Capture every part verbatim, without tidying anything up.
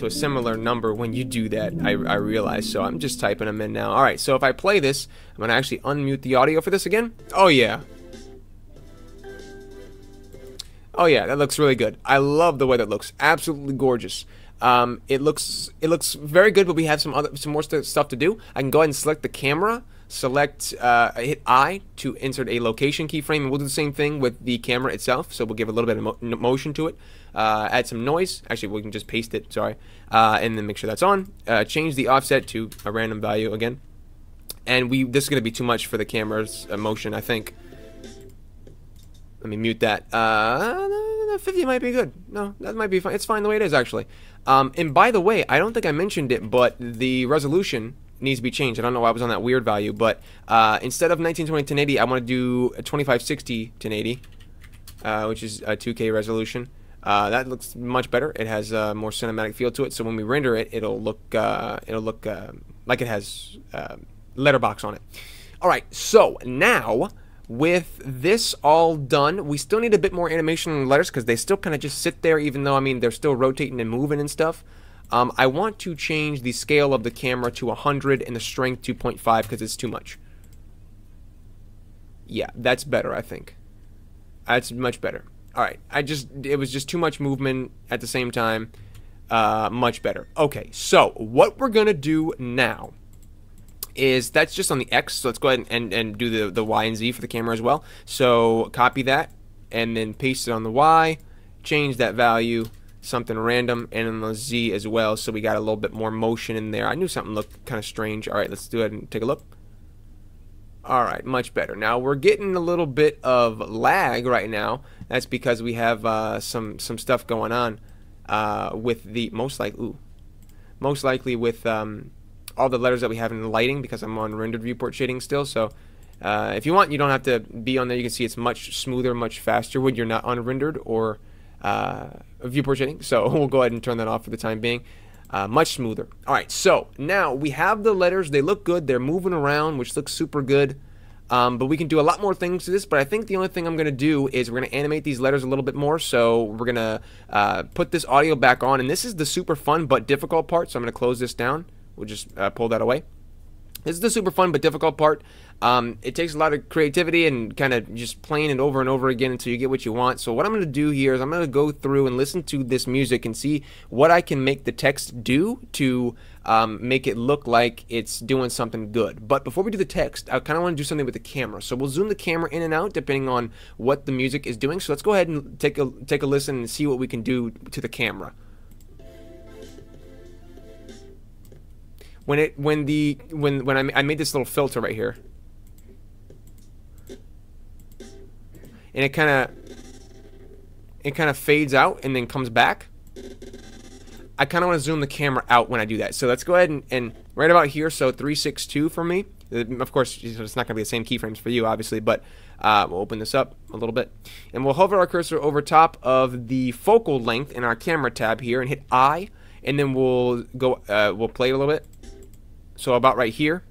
to a similar number when you do that, I, I realize. So I'm just typing them in now. Alright, so if I play this, I'm going to actually unmute the audio for this again. Oh yeah. Oh yeah, that looks really good. I love the way that looks. Absolutely gorgeous. Um, it looks it looks very good, but we have some other some more st stuff to do. I can go ahead and select the camera, select uh, hit I to insert a location keyframe, and we'll do the same thing with the camera itself. So we'll give a little bit of mo motion to it, uh, add some noise. Actually, we can just paste it. Sorry, uh, and then make sure that's on. Uh, change the offset to a random value again, and we this is going to be too much for the camera's motion, I think. Let me mute that. Uh, fifty might be good. No, that might be fine. It's fine the way it is, actually. Um, and by the way, I don't think I mentioned it, but the resolution needs to be changed. I don't know why I was on that weird value, but uh, instead of nineteen twenty by ten eighty, I want to do a twenty-five sixty by ten eighty, uh, which is a two K resolution. Uh, that looks much better. It has a more cinematic feel to it, so when we render it, it'll look uh, it'll look uh, like it has uh, letterbox on it. All right, so now, with this all done, we still need a bit more animation on the letters because they still kind of just sit there, even though, I mean, they're still rotating and moving and stuff. Um, I want to change the scale of the camera to one hundred and the strength to zero point five because it's too much. Yeah, that's better, I think. That's much better. All right, I just, it was just too much movement at the same time. Uh, much better. Okay, so what we're going to do now is that's just on the X, so let's go ahead and, and, and do the, the Y and Z for the camera as well. So copy that and then paste it on the Y, change that value, something random, and on the Z as well, so we got a little bit more motion in there. I knew something looked kind of strange. All right, let's do it and take a look. All right, much better. Now we're getting a little bit of lag right now. That's because we have uh, some, some stuff going on uh, with the, most likely, ooh, most likely with, um, all the letters that we have in lighting, because I'm on rendered viewport shading still. So uh, if you want, you don't have to be on there. You can see it's much smoother, much faster when you're not on rendered or uh, viewport shading. So we'll go ahead and turn that off for the time being. Uh, much smoother. All right, so now we have the letters. They look good. They're moving around, which looks super good. Um, but we can do a lot more things to this, but I think the only thing I'm going to do is we're going to animate these letters a little bit more. So we're going to uh, put this audio back on, and this is the super fun but difficult part. So I'm going to close this down. We'll just uh, pull that away. This is the super fun but difficult part. Um, it takes a lot of creativity and kind of just playing it over and over again until you get what you want. So what I'm going to do here is I'm going to go through and listen to this music and see what I can make the text do to um, make it look like it's doing something good. But before we do the text, I kind of want to do something with the camera. So we'll zoom the camera in and out depending on what the music is doing. So let's go ahead and take a, take a listen and see what we can do to the camera. When it when the when when I, I made this little filter right here, and it kind of it kind of fades out and then comes back. I kind of want to zoom the camera out when I do that. So let's go ahead and, and right about here. So three sixty-two for me. Of course, it's not going to be the same keyframes for you, obviously, but uh, we'll open this up a little bit, and we'll hover our cursor over top of the focal length in our camera tab here and hit I, and then we'll go uh, we'll play a little bit. So about right here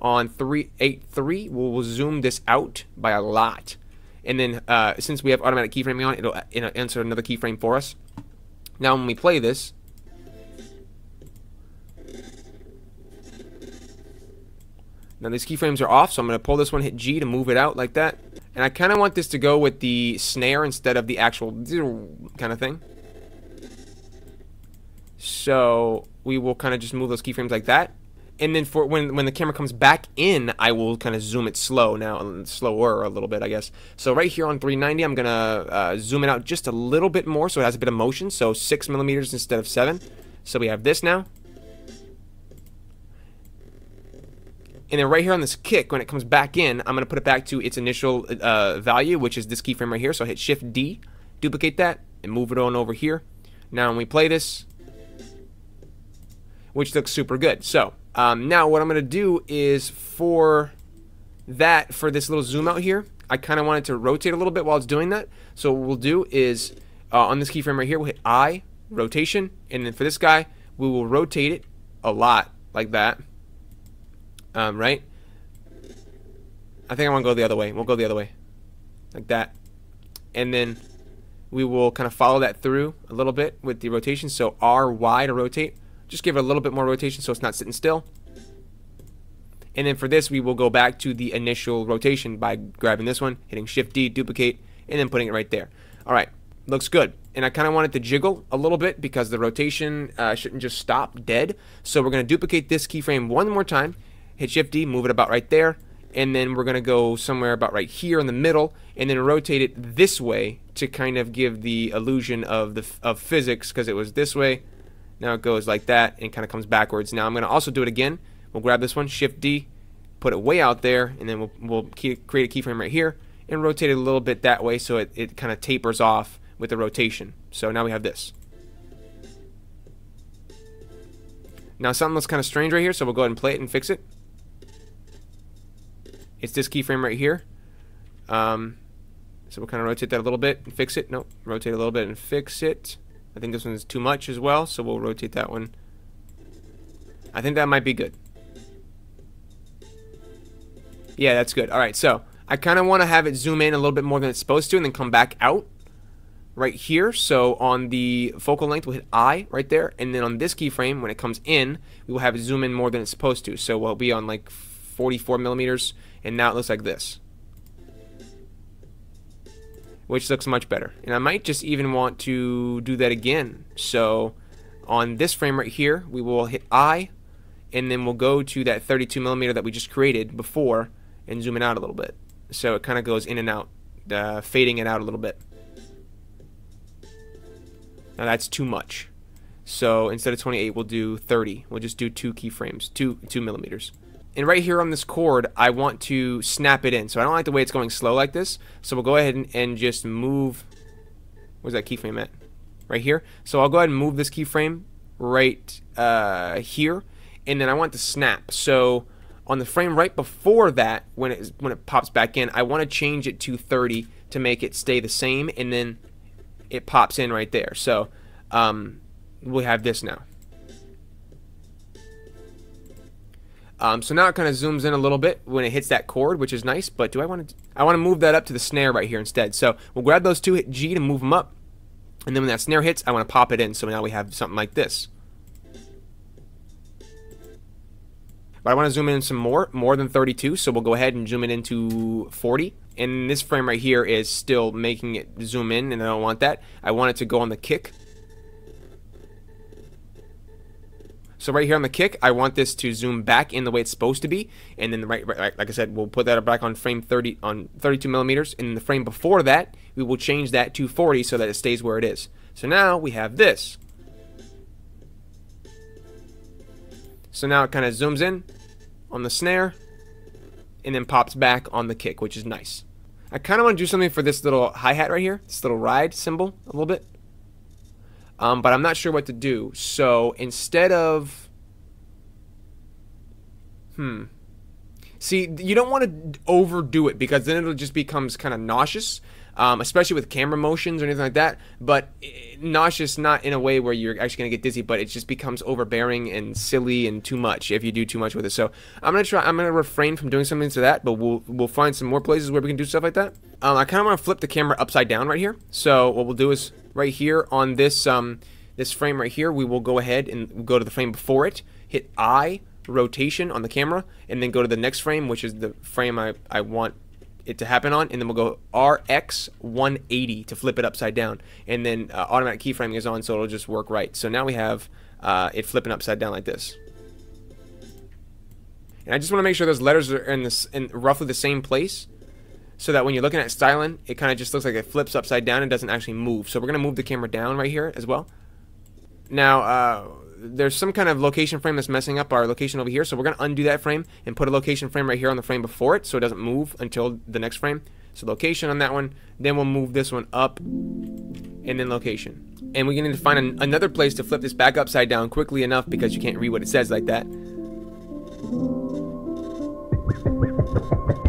on three eighty-three, we'll, we'll zoom this out by a lot. And then uh, since we have automatic keyframing on, it'll, it'll insert another keyframe for us. Now when we play this, now these keyframes are off, so I'm going to pull this one, hit G to move it out like that. And I kind of want this to go with the snare instead of the actual kind of thing. So we will kind of just move those keyframes like that. And then for when when the camera comes back in, I will kind of zoom it slow now, slower a little bit, I guess. So right here on three ninety, I'm gonna uh, zoom it out just a little bit more, so it has a bit of motion. So six millimeters instead of seven. So we have this now. And then right here on this kick, when it comes back in, I'm gonna put it back to its initial uh, value, which is this keyframe right here. So I hit Shift D, duplicate that, and move it on over here. Now when we play this, which looks super good. So. Um, now what I'm going to do is for that, for this little zoom out here, I kind of want it to rotate a little bit while it's doing that. So what we'll do is uh, on this keyframe right here, we'll hit I, rotation, and then for this guy, we will rotate it a lot like that, um, right? I think I want to go the other way. We'll go the other way like that. And then we will kind of follow that through a little bit with the rotation. So R, Y to rotate. Just give it a little bit more rotation so it's not sitting still. And then for this, we will go back to the initial rotation by grabbing this one, hitting Shift D, duplicate, and then putting it right there. All right, looks good. And I kind of want it to jiggle a little bit because the rotation uh, shouldn't just stop dead. So we're going to duplicate this keyframe one more time, hit Shift D, move it about right there, and then we're going to go somewhere about right here in the middle, and then rotate it this way to kind of give the illusion of the of physics, because it was this way. Now it goes like that and kind of comes backwards. Now I'm going to also do it again. We'll grab this one, Shift D, put it way out there, and then we'll, we'll keep, create a keyframe right here and rotate it a little bit that way so it, it kind of tapers off with the rotation. So now we have this. Now something looks kind of strange right here, so we'll go ahead and play it and fix it. It's this keyframe right here. Um, so we'll kind of rotate that a little bit and fix it. Nope, rotate a little bit and fix it. I think this one's too much as well, so we'll rotate that one. I think that might be good. Yeah, that's good. All right, so I kind of want to have it zoom in a little bit more than it's supposed to and then come back out right here. So on the focal length, we'll hit I right there. And then on this keyframe, when it comes in, we will have it zoom in more than it's supposed to. So we'll be on like forty-four millimeters, and now it looks like this, which looks much better. And I might just even want to do that again. So on this frame right here, we will hit I, and then we'll go to that thirty-two millimeter that we just created before and zoom it out a little bit. So it kind of goes in and out, uh, fading it out a little bit. Now that's too much. So instead of twenty-eight, we'll do thirty. We'll just do two keyframes, two, two millimeters. And right here on this chord, I want to snap it in. So I don't like the way it's going slow like this. So we'll go ahead and, and just move. Where's that keyframe at? Right here. So I'll go ahead and move this keyframe right uh, here. And then I want to snap. So on the frame right before that, when it, when it pops back in, I want to change it to thirty to make it stay the same. And then it pops in right there. So um, we have this now. Um, so now it kind of zooms in a little bit when it hits that chord, which is nice, but do I want to, I want to move that up to the snare right here instead. So we'll grab those two, hit G to move them up, and then when that snare hits, I want to pop it in. So now we have something like this. But I want to zoom in some more, more than thirty-two, so we'll go ahead and zoom it into forty. And this frame right here is still making it zoom in, and I don't want that. I want it to go on the kick. So right here on the kick, I want this to zoom back in the way it's supposed to be, and then the right, right, like I said, we'll put that back on frame thirty, on thirty-two millimeters, and in the frame before that, we will change that to forty so that it stays where it is. So now we have this. So now it kind of zooms in on the snare, and then pops back on the kick, which is nice. I kind of want to do something for this little hi-hat right here, this little ride cymbal a little bit. Um, but I'm not sure what to do. So instead of, hmm, see, you don't want to overdo it because then it'll just becomes kind of nauseous, um, especially with camera motions or anything like that. But it, nauseous, not in a way where you're actually gonna get dizzy, but it just becomes overbearing and silly and too much if you do too much with it. So I'm gonna try. I'm gonna refrain from doing something to that, but we'll we'll find some more places where we can do stuff like that. Um, I kind of want to flip the camera upside down right here. So what we'll do is, right here on this um, this frame right here, we will go ahead and go to the frame before it, hit I, rotation on the camera, and then go to the next frame, which is the frame I, I want it to happen on, and then we'll go R X one eighty to flip it upside down, and then uh, automatic keyframing is on, so it'll just work right. So now we have uh, it flipping upside down like this. And I just want to make sure those letters are in, this, in roughly the same place, so that when you're looking at styling, it kind of just looks like it flips upside down and doesn't actually move. So we're going to move the camera down right here as well. Now, uh, there's some kind of location frame that's messing up our location over here. So we're going to undo that frame and put a location frame right here on the frame before it so it doesn't move until the next frame. So location on that one. Then we'll move this one up and then location. And we're going to need to find an, another place to flip this back upside down quickly enough because you can't read what it says like that.